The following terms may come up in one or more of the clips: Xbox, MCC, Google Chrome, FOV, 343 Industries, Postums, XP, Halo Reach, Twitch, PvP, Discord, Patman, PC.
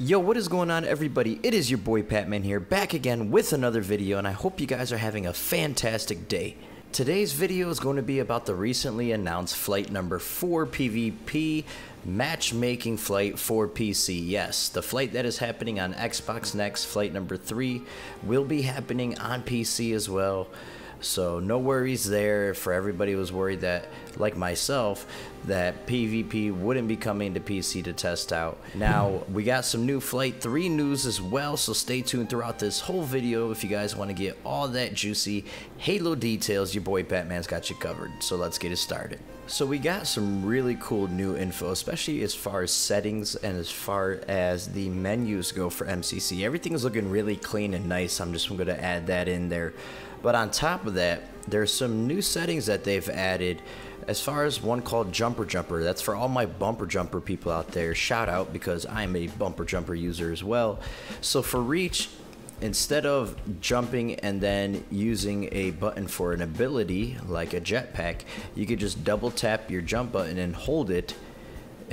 Yo, what is going on, everybody? It is your boy Patman here, back again with another video, and I hope you guys are having a fantastic day. Today's video is going to be about the recently announced flight number 4 PvP matchmaking flight for PC. Yes, the flight that is happening on Xbox next, flight number 3, will be happening on PC as well. So no worries there for everybody who was worried that, like myself, that PvP wouldn't be coming to PC to test out. Now, we got some new Flight 3 news as well, so stay tuned throughout this whole video if you guys want to get all that juicy Halo details. Your boy Patman's got you covered, so let's get it started. So we got some really cool new info, especially as far as settings and as far as the menus go for MCC. Everything's looking really clean and nice. I'm just going to add that in there. But on top of that, there's some new settings that they've added as far as one called Jumper Jumper. That's for all my Bumper Jumper people out there. Shout out, because I'm a Bumper Jumper user as well. So for reach, instead of jumping and then using a button for an ability like a jetpack, you could just double tap your jump button and hold it,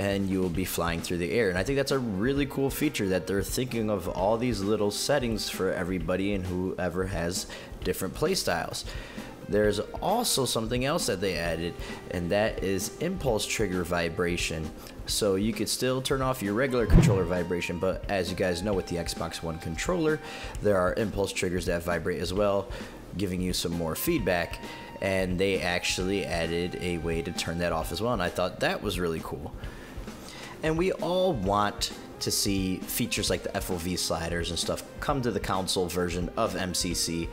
and you will be flying through the air. And I think that's a really cool feature, that they're thinking of all these little settings for everybody and whoever has different playstyles. There's also something else that they added, and that is impulse trigger vibration. So you could still turn off your regular controller vibration, but as you guys know, with the Xbox One controller, there are impulse triggers that vibrate as well, giving you some more feedback. And they actually added a way to turn that off as well, and I thought that was really cool. And we all want to see features like the FOV sliders and stuff come to the console version of MCC.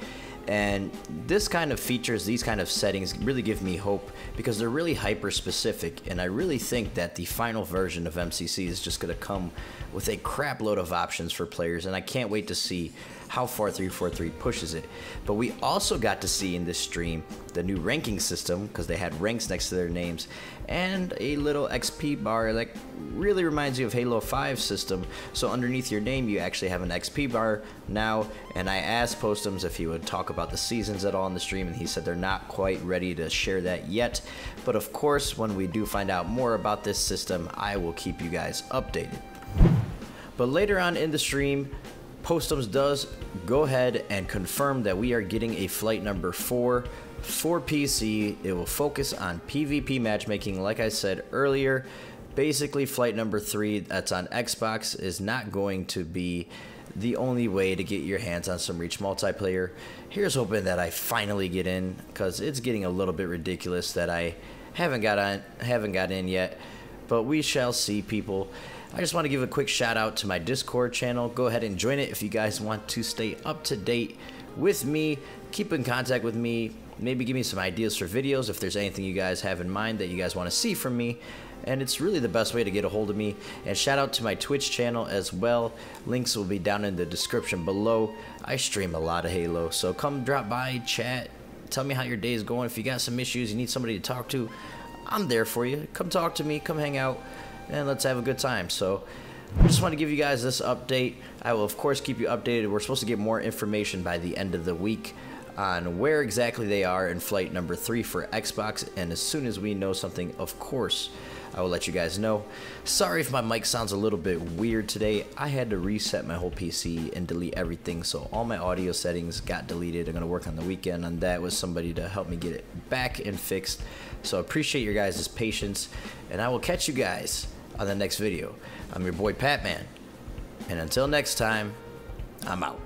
And this kind of features, these kind of settings really give me hope, because they're really hyper specific, and I really think that the final version of MCC is just going to come with a crap load of options for players, and I can't wait to see how far 343 pushes it. But we also got to see in this stream the new ranking system, because they had ranks next to their names, and a little XP bar that really reminds you of Halo 5 system. So underneath your name you actually have an XP bar now, and I asked Postums if he would talk about the seasons at all in the stream, and he said they're not quite ready to share that yet, but of course when we do find out more about this system, I will keep you guys updated. But later on in the stream, Postums does go ahead and confirm that we are getting a flight number 4 for PC. It will focus on PvP matchmaking, like I said earlier. Basically, flight number 3 that's on Xbox is not going to be the only way to get your hands on some Reach multiplayer. Here's hoping that I finally get in, because it's getting a little bit ridiculous that I haven't got in yet, but we shall see, people. I just want to give a quick shout out to my Discord channel. Go ahead and join it if you guys want to stay up to date with me, keep in contact with me, maybe give me some ideas for videos if there's anything you guys have in mind that you guys want to see from me. And it's really the best way to get a hold of me. And shout out to my Twitch channel as well. Links will be down in the description below. I stream a lot of Halo, so come drop by, chat, tell me how your day is going. If you got some issues, you need somebody to talk to, I'm there for you. Come talk to me, come hang out, and let's have a good time. So I just want to give you guys this update. I will of course keep you updated. We're supposed to get more information by the end of the week on where exactly they are in flight number 3 for Xbox, and as soon as we know something, of course, I will let you guys know. Sorry if my mic sounds a little bit weird today. I had to reset my whole PC and delete everything, so all my audio settings got deleted. I'm gonna work on the weekend on that with somebody to help me get it back and fixed. So I appreciate your guys' patience, and I will catch you guys on the next video. I'm your boy Patman, and until next time, I'm out.